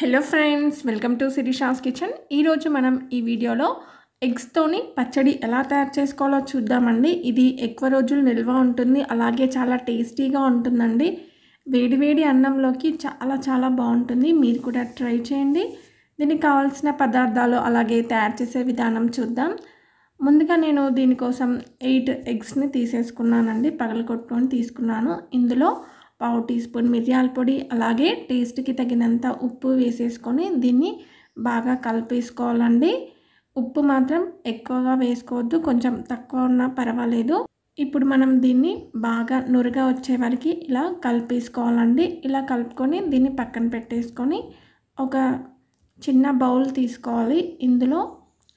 Hello friends welcome to Shirisha's kitchen. ఈరోజు మనం ఈ వీడియోలో ఎగ్స్ తోని పచ్చడి ఎలా తయారు చేసుకోవాలో చూద్దామండి। ఇది ఎక్కువ రోజులు నిల్వ ఉంటుంది, అలాగే చాలా టేస్టీగా ఉంటుందండి। వేడివేడి అన్నంలోకి చాలా చాలా బాగుంటుంది, మీరు కూడా ట్రై చేయండి। దీనికి కావాల్సిన పదార్థాలు అలాగే తయారు చేసే విధానం చూద్దాం। ముందుగా నేను దీని కోసం 8 ఎగ్స్ ని తీసేసుకున్నానండి, పగలగొట్టుకొని తీసుకున్నాను। ఇందులో पाव टी स्पून मिरियाल पोड़ी अलागे टेस्ट की तगिनंत उप्पु वेसेसुकोनी दीन्नी बागा कलिपेसुकोवालंडी। उप्पु मात्रम एक्कुवगा वेसुकोवद्दु, कोंచెం तक्कुव उन्ना पर्वालेदु। इप्पुडु मनं दीन्नी बागा नुरुगा वच्चे वरकु इला कलिपेसुकोवालंडी। इला कलुपुकोनी दीन्नी पक्कन पेट्टेसुकोनी ओक चिन्न बौल तीसुकोवाली। इंदुलो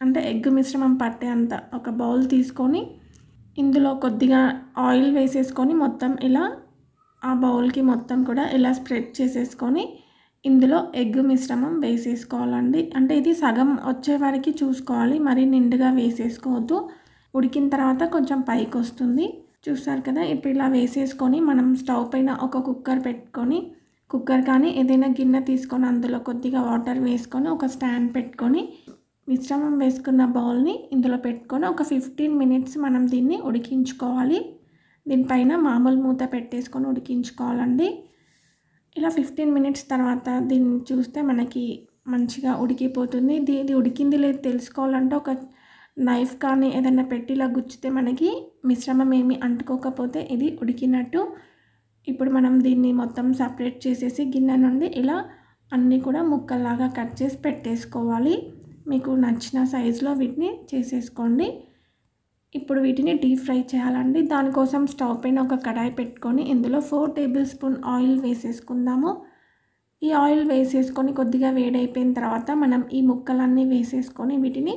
अंटे एग् मिश्रमं पट्टेंत ओक बौल तीसुकोनी इंदुलो कोद्दिगा आयिल वेसेसुकोनी मोत्तं इला आ बाउल की मोत्तम कूडा इला स्प्रेड चेसेसुकोनी इंदुलो एग् मिश्रमं वेसेसुकोवालंडी। अंटे इदी सगम वच्चे वरकु चूसुकोवाली, मरी निंडुगा वेसेसुकोवद्दु। उडिकिन तर्वात कोंచెం पैकी वस्तुंदी, चूसारु कदा। इप्पुडु इला वेसेसुकोनी మనం స్టవ్ పైన ఒక కుక్కర్ పెట్టుకొని, కుక్కర్ కాని ఏదైనా గిన్నె తీసుకొని అందులో కొద్దిగా వాటర్ వేసుకొని ఒక స్టాండ్ పెట్టుకొని మిశ్రమం వేసుకున్న బౌల్ ని ఇందులో పెట్టుకొని ఒక 15 నిమిషాలు మనం దీన్ని ఉడికించుకోవాలి। దీని పైన మామూలు మూత పెట్టేసుకొని ఉడికించుకోవాలండి। ఇలా 15 నిమిషాల తర్వాత దీన్ని చూస్తే మనకి మంచిగా ఉడికిపోతుంది। ఇది ఉడికింది లేదో తెలుసుకోవాలంటే ఒక నైఫ్ కానీ ఏదైనా పెట్టి ఇలా గుచ్చితే మనకి మిశ్రమం ఏమీ అంటుకోకపోతే ఇది ఉడికినట్టు। ఇప్పుడు మనం దీన్ని మొత్తం సెపరేట్ చేసేసి గిన్నె నుండి ఇలా అన్ని కూడా ముక్కలాగా కట్ చేసి పెట్టేసుకోవాలి। మీకు నచ్చిన సైజులో వీటిని చేసేసుకోండి। ఇప్పుడు వీటిని డీప్ ఫ్రై చేయాలండి। దాని కోసం స్టవ్ పైన ఒక కడాయి పెట్టుకొని ఇందులో 4 టేబుల్ స్పూన్ ఆయిల్ వేసేసుకుందాము। ఈ ఆయిల్ వేసేసుకొని కొద్దిగా వేడైపోయిన తర్వాత మనం ఈ ముక్కలన్నీ వేసేసుకొని వీటిని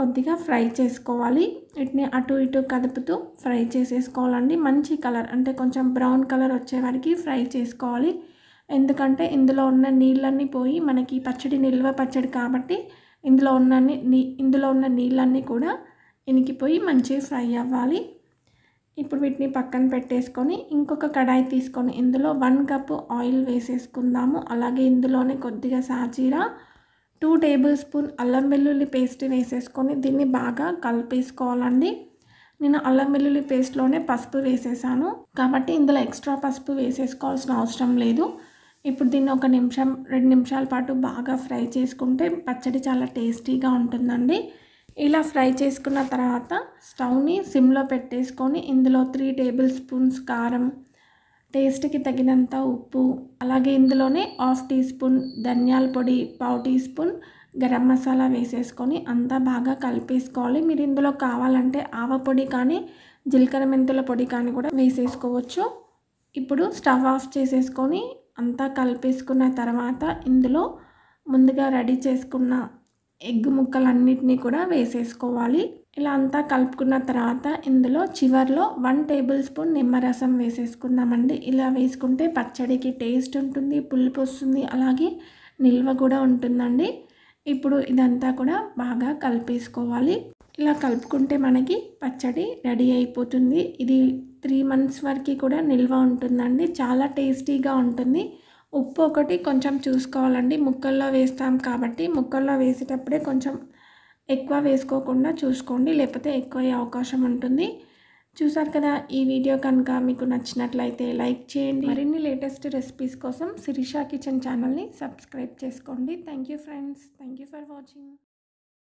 కొద్దిగా ఫ్రై చేసుకోవాలి। వీటిని అటు ఇటు కదుపుతూ ఫ్రై చేసేసుకోవాలండి। మంచి కలర్ అంటే కొంచెం బ్రౌన్ కలర్ వచ్చే వరకు ఫ్రై చేసుకోవాలి, ఎందుకంటే ఇందులో ఉన్న నీళ్ళన్నీ పోయి మనకి పచ్చడి నిల్వ పచ్చడి కాబట్టి ఇందులో ఉన్న నీళ్ళన్నీ కూడా ఇనికిపోయి మంచిగా ఫ్రై అవ్వాలి। ఇప్పుడు వీటిని పక్కన పెట్టేసుకొని ఇంకొక కడాయి తీసుకొని ఇందులో 1 కప్ ఆయిల్ వేసేసుకుందాము। అలాగే ఇందులోనే కొద్దిగా సాజీరా, 2 టేబుల్ స్పూన్ అల్లం వెల్లుల్లి పేస్ట్ వేసేసుకొని దీన్ని బాగా కలిపేసుకోవాలండి। నేను అల్లం వెల్లుల్లి పేస్ట్లోనే పసుపు వేసేసాను కాబట్టి ఇందులో ఎక్స్ట్రా పసుపు వేసేసుకోవాల్సిన అవసరం లేదు। ఇప్పుడు దీన్ని ఒక నిమిషం 2 నిమిషాల పాటు బాగా ఫ్రై చేసుకుంటే పచ్చడి చాలా టేస్టీగా ఉంటుందండి। ఇలా ఫ్రై చేసుకున్న తర్వాత స్టవ్ని సిమ్లో పెట్టేసుకొని ఇందులో 3 టేబుల్ స్పూన్స్ కారం, టేస్ట్కి తగినంత ఉప్పు, అలాగే ఇందులోనే 1/2 టీ స్పూన్ ధనియాల పొడి, 1/4 టీ స్పూన్ గరం మసాలా వేసేసుకొని అంతా బాగా కలిపేసుకోవాలి। మీరు ఇందులో కావాలంటే ఆవ పొడి కానీ జీలకర్ర మెంతుల పొడి కానీ కూడా వేసేసుకోవచ్చు। ఇప్పుడు స్టవ్ ఆఫ్ చేసేసుకొని అంతా కలిపేసుకున్న తర్వాత ఇందులో ముందుగా రెడీ చేసుకున్న ఎగ్ ముక్కలన్నిటిని కూడా వేసేసుకోవాలి। ఇలా అంతా కలుపుకున్న తర్వాత ఇందులో చివర్లో 1 టేబుల్ స్పూన్ నిమ్మరసం వేసేసుకుందామండి। ఇలా వేసుకుంటే పచ్చడికి టేస్ట్ ఉంటుంది, పులుపు వస్తుంది, అలాగే నిల్వ కూడా ఉంటుందండి। ఇప్పుడు ఇదంతా కూడా బాగా కలిపేసుకోవాలి। ఇలా కలుపుకుంటే మనకి పచ్చడి రెడీ అయిపోతుంది। ఇది 3 మంత్స్ వరకు కూడా నిల్వ ఉంటుందండి, చాలా టేస్టీగా ఉంటుంది। ఉప్పు ఒకటి కొంచెం చూసుకోవాలండి, ముక్కల్లో వేస్తాం కాబట్టి ముక్కల్లో వేసేటప్పుడే కొంచెం ఎక్కువ వేసుకోకుండా చూసుకోండి, లేకపోతే ఎక్కువ అయ్యే అవకాశం ఉంటుంది। చూసారు కదా, ఈ వీడియో కనుక మీకు నచ్చినట్లయితే లైక్ చేయండి। మరిన్ని లేటెస్ట్ రెసిపీస్ కోసం శిరీష కిచెన్ ఛానల్ని సబ్స్క్రైబ్ చేసుకోండి। Thank you friends, thank you for watching.